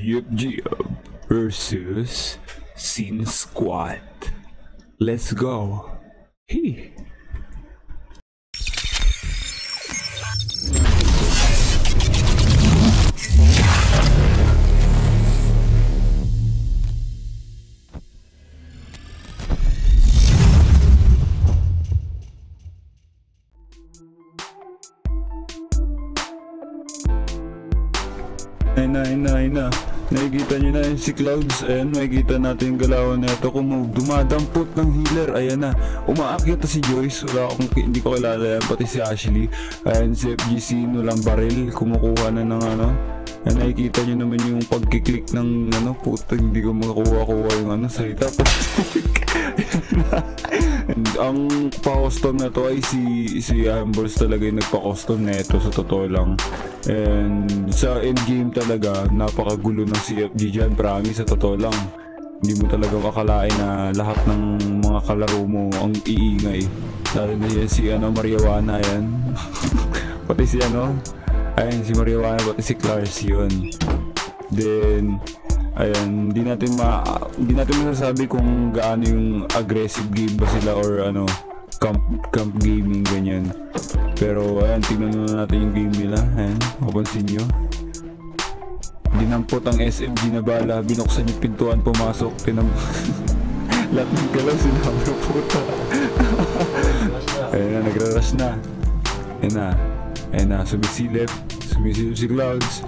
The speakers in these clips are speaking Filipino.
CFG versus Scene's Squad. Let's go. Hey. Ay na, nakikita nyo na yun si Clouds. Ayan, makikita natin yung galawan na ito. Kumove, dumadampot ng healer. Ayan na, umaakyat na si Joyce. Wala akong, hindi ko kilala yan, pati si Ashley. Ayan, si FGC, nulang baril. Kumukuha na ng ano. Ayan, nakikita nyo naman yung pagkiklik ng ano. Puta, hindi ko makakuha-kuha yung ano, salita. Ang pa-custom na to ay si Amber talaga yung nagpa-custom na ito, sa totoo lang. And sa endgame talaga, napakagulo ng CFG dyan, promise, sa totoo lang. Hindi mo talaga akalain na lahat ng mga kalaro mo ang iingay. Lalo na yan si Marijuana, ayan. Pati si ayan si Marijuana, pati si Clarcy yun. Then ayan, hindi natin masasabi kung gaano yung aggressive game ba sila or ano, camp gaming ganyan. Pero ayan, tignan na natin yung game nila. Ayan, mapansin nyo. Dinampot ang SFG na bala, binuksan yung pintuan, pumasok, lahat ng galaw sinabi ko, puta. Ayan na, nagra-rush na. Ayan na, sumisilip si Clouds.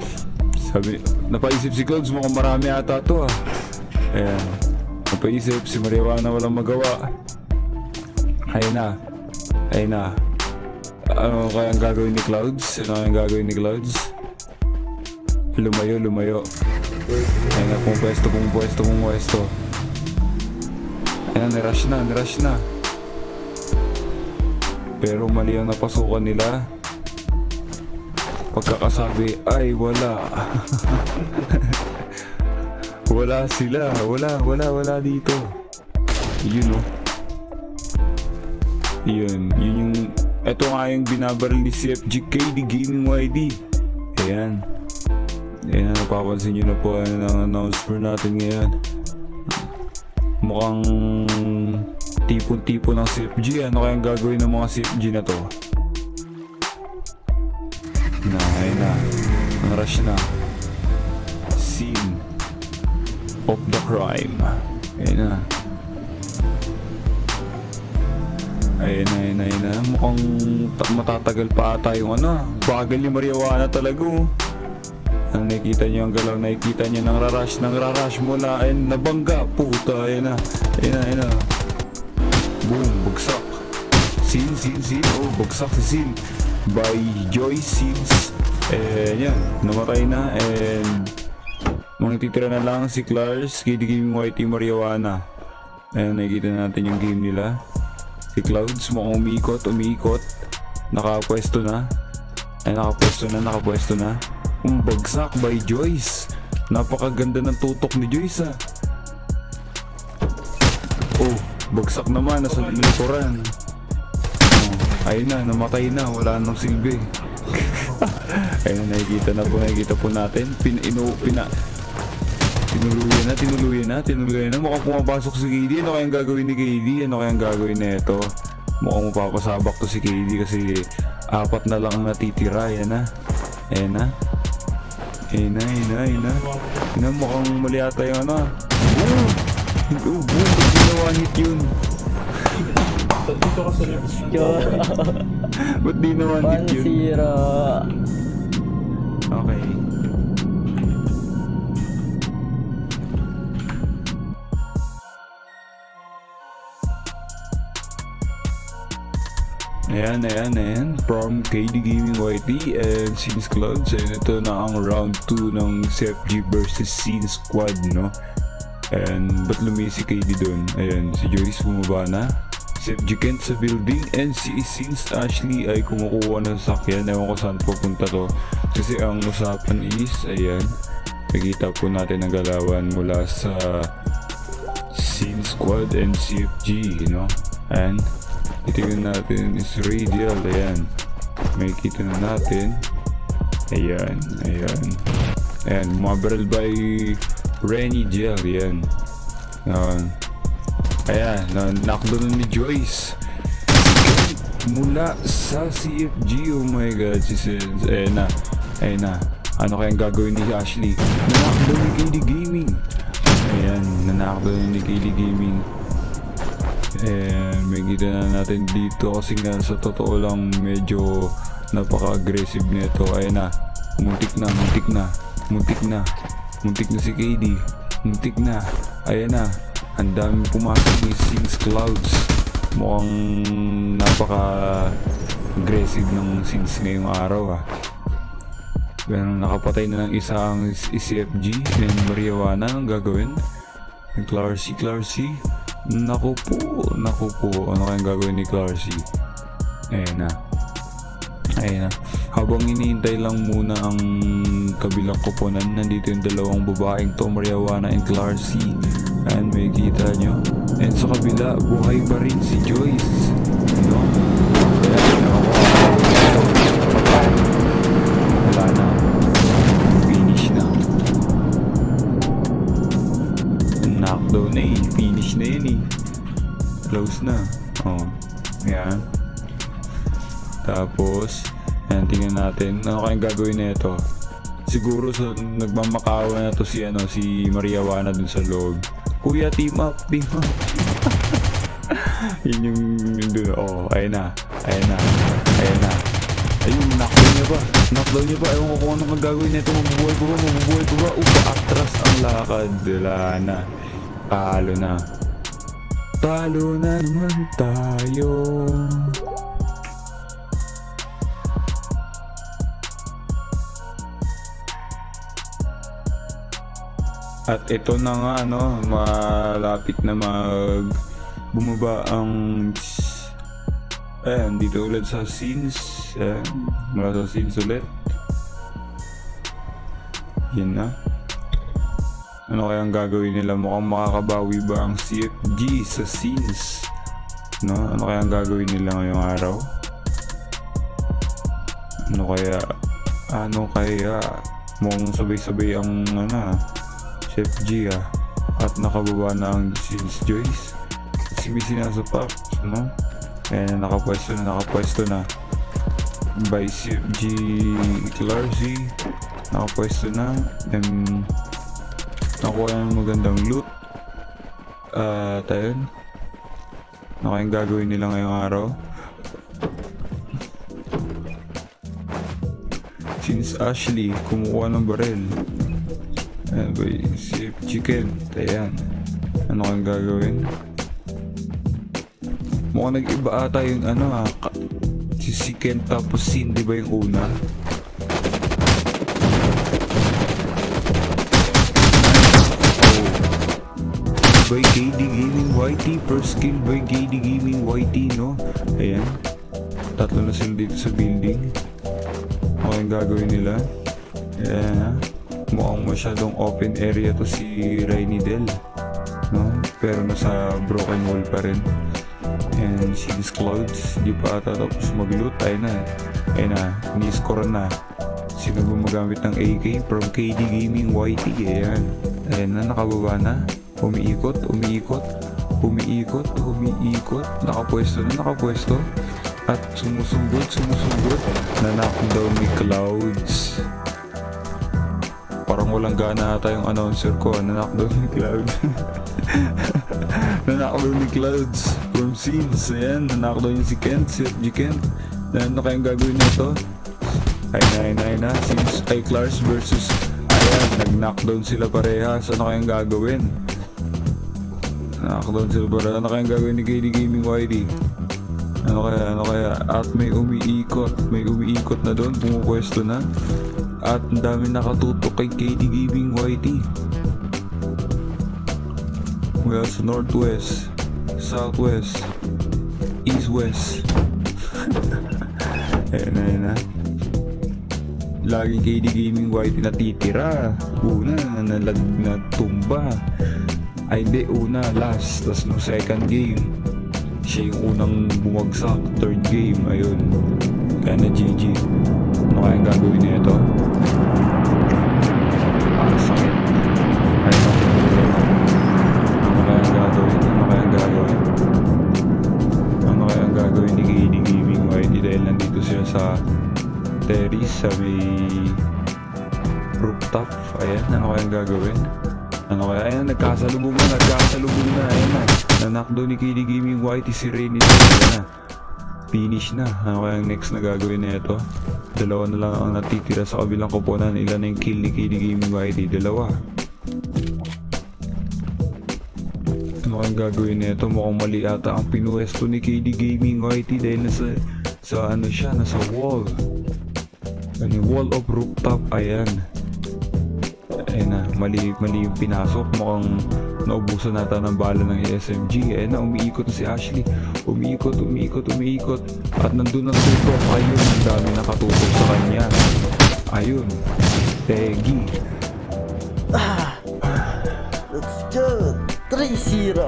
Napaisip si Luggs, mukhang marami ata ito ah. Ayan, napaisip si Marijuana, walang magawa. Ayun na. Ano kayang gagawin ni Clouds? Lumayo. Ayun na, pumwesto. Ayun na, nirush na. Pero mali ang napasukan nila. Pagkakasabi ay wala. Wala sila, wala dito. Yun yung eto nga yung binabaril ni CFG, KD Gaming YT. Ayan, napapansin nyo na po ang announcer natin ngayon. Mukhang tipon-tipon ng CFG. Ano kayang gagawin ng mga CFG na to? Ayun na, rush na. Scene of the crime. Ayun na. Mukhang matatagal pa tayong ano. Bagal ni Marijuana talaga. Ang nakikita niyo ang galaw, nakikita niyo nang rush mula. Ayun, nabangga, puta. Ayun na. Boom, bugsak. Scene. Oh, bugsak si Scene by Joyce. Yan, namatay na, and magtitira na lang si Klaars, KD Gaming YT, Marijuana. Ayan, nakikita natin yung game nila. Si Clouds mukhang umiikot, nakapwesto na. Umbagsak by Joyce. Napakaganda ng tutok ni Joyce ah. Oh, bagsak naman, nasa likuran. Ayun na, namatay na, wala nang silbi. Ayun na, nakikita po natin. Tinuluyan na. Mukhang pumapasok si KD. Ano kayang gagawin ni KD? Ano kayang gagawin na ito? Mukhang mapapasabak to si KD kasi apat na lang natitira. Ayan na. Mukhang mali ata yung ano. Boom! Ginawa hit yun. Dito ka sa labas. Ba't di naman hit yun? 1-0. Okay. Ayan. From KD Gaming YT and Sins Squad. And ito na ang round 2 ng CFG versus Scene's Squad, no? And ba't lumisi si KD doon? Ayan, si Joyce bumaba na. SFG Kent sa building, and si Sins Ashley ay kumukuha ng sakyan. Ewan ko saan pupunta to kasi ang usapan is, ayan, nakita po natin ang galawan mula sa Sins Squad and CFG, you know? And titignan natin is radial. Ayan, makikita na natin. Ayan and mabaral by Rainy Dell, yan. Ayan, nakdoon ni Joyce mula sa CFG. Oh my god, si Sins. Ayan na, ano kayang gagawin ni Ashley? Nanakdoon ni KD Gaming. Ayan, nanakdoon ni KD Gaming. And may kita na natin dito kasi nga sa totoo lang medyo napaka-aggressive nito. Ayan na, muntik na si KD, muntik na. Ayan na, ang daming pumasok ni Sins Clouds. Mukhang napaka-aggressive ng Sins ngayong araw, ha. Pero nakapatay na ng isang SFG and Marijuana. Anong gagawin? Clarcy. Naku po, ano kayang gagawin ni Clarcy? Ayan na. Habang iniintay lang muna ang kabilang koponan, nandito yung dalawang babaeng to, Marijuana and Clarcy. Ayan, may kita nyo. And sa kabila, buhay pa rin si Joyce, no? Wala na, finish na. Knockdown na eh, finish na yun eh. Close na. Oh, ayan. Tapos, ayan, tingnan natin. Ano kayang gagawin na ito? Siguro so, nagmamakawa na to si, si Marijuana dun sa loob. Kuya, team up. Yun yung dun. Oh, ayan na. Ayun, knockdown niya ba? Ewan ko kung anong gagawin na ito. Mabubuhay ko ba? Upa, atras ang lakad. Wala na. Talo na naman tayo. At ito na nga, malapit na bumaba ang... Ayan, dito ulit sa Scenes. Ayan, mula sa Scenes ulit. Yan na. Ano kayang gagawin nila? Mukhang makakabawi ba ang CFG sa Scenes? No? Ano kayang gagawin nila ngayong araw? Ano kaya? Mukhang sabay-sabay ang CFG, ah. At nakababa na ang Sins Joyce. Sibisi na sa pop, no? And nakapwesto na. By CFG Clarcy. Nakapwesto na. And nakuha ng magandang loot. Tayo. Ano kayang gagawin nila ngayong araw? Sins Ashley, kumukuha ng baril. Ayan ba yung CFG Kent? Ayan. Ano kang gagawin? Mukhang nag-iba ata yung si Kent tapos Sin, di ba yung una? By KD Gaming YT, first kill by KD Gaming YT, no? Ayan. Tatlo na sila dito sa building. Ano kang gagawin nila? Ayan ha. Mukhang masyadong open area to si Rainy Dell, no? Pero nasa broken wall pa rin. And Scene's Clouds, di pa ata tapos mag-loot. Ayun na, Miss Corona. Sino gumagamit ng AK from KD Gaming YT? Ayan na, nakababa na. Umiikot. Nakapwesto. At sumusunggod. Knockdown ni Clouds. Parang walang gana ata yung announcer ko. Nanakdown ni Clouds from Scenes. Ayan, nanakdown yung si Kent, CFG Kent. Ano kayang gagawin nito? Ay na. Scenes ay Klaars versus... Ayan, nag-knockdown sila parehas. Ano kayang gagawin? Knockdown sila parehas. Ano kayang gagawin ni KD Gaming YT? Ano kaya? At may umiikot na doon. Pumupwesto na. At ang dami nakatutok kay KD Gaming YT. West, Northwest, Southwest, East-West. Ayan na. Lagi KD Gaming YT natitira. Una, natumba. Ay di, una, last. Tapos no second game, siya yung unang bumagsak. Third game, ayun. Kaya na GG. Ano kayang gagawin nito? seri sa may rooftop. Ayan, ano kayang gagawin? Ano kaya? Ayan, nagkasalubong na, nagkasalubong na. Ayan na, nanak doon ni KD Gaming YT si Rainy Dell. Ayan na, finish na. Ano kaya ang next na gagawin na ito? Dalawa na lang ang natitira sa kabilang kuponan. Ilan na yung kill ni KD Gaming YT? Dalawa. Ano kaya ang gagawin na ito? Mukhang mali ata ang pinuwesto ni KD Gaming YT dahil nasa ano siya, nasa wall. Ano yung wall of rooftop? Ayan. Ayan na, mali yung pinasok. Mukhang naubusan nata ng bala ng SFG. Ayan na, umiikot na si Ashley. Umiikot. At nandun ang tutok. Ayun, ang dami nakatutok sa kanya. Ayun, Peggy. Ah, let's go. 3-0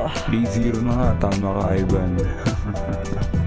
na nga, tama ka Ivan.